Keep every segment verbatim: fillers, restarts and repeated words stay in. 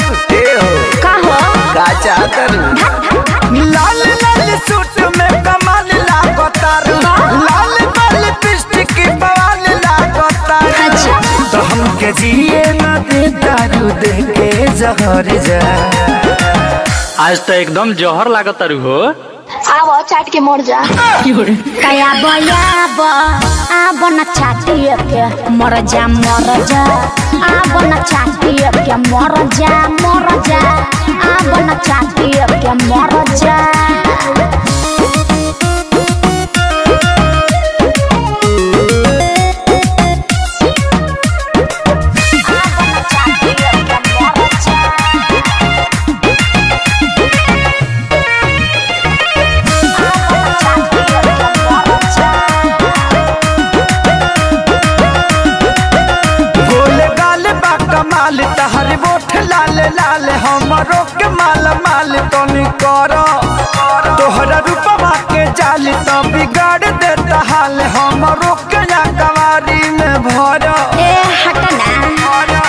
के हो का हो का चाहत लाल लाल सूट में कमाल लागतार लाल लाल पिस्ट की बवाल लागतार तो हमके जिए ना दे दारू दे के जहर जा आज तो एकदम जहर लागतारू हो आवा चाट के मर जा काया बयाब आब न छाटिए के मर जा मर जा आब न छाटिए के मर जा मर जा आब न छाटिए के मर जा लाल हमरो के माल माल तो नहीं करो तोहरा रूपवा के जाल तो बिगाड़ देता हाल हमरो के ना कवारी में भरो ए हटना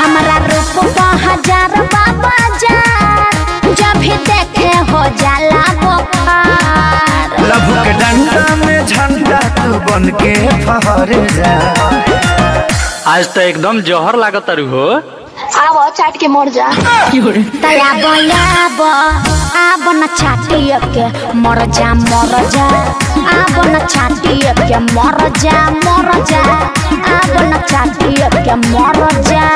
हमारा रूपवा हजार बाबा जान जब भी देखे हो जाला बोखार लभ के डंडा में झंडा तू बन के फहर जा आज तो एकदम जहर लागत रु हो आवा चाट के मर जा तया बयाब आब न छाटिए के मर जा मर जा आब न छाटिए के मर जा मर जा आब न छाटिए के मर जा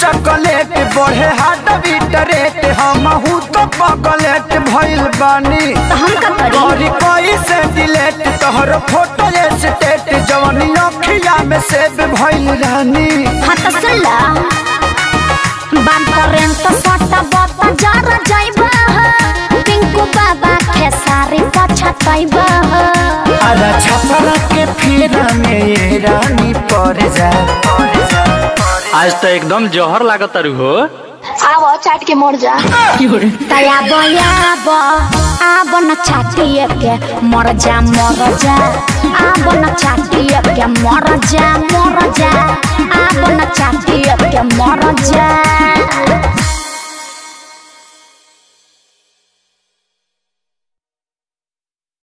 चॉकलेट बढ़े हार्ट बीट रेट हम तो पकलेट भइल बानी गौरी कोई से डिलेट तोहर फोटो स्टेट जवनी अखिया में सेब भइल रानी हतसला बाम करेंट सटा बता जरा जाइबा पिंकू बाबा खेसारी का छतइबा आधा छपरा के फेरा में रानी पर जा आज तो एकदम जहर लागत रु हो आव चाट के मर जा तया बयाब आब न छाटिए के मर जा मर जा आब न छाटिए के मर जा मर जा आब न छाटिए के मर जा।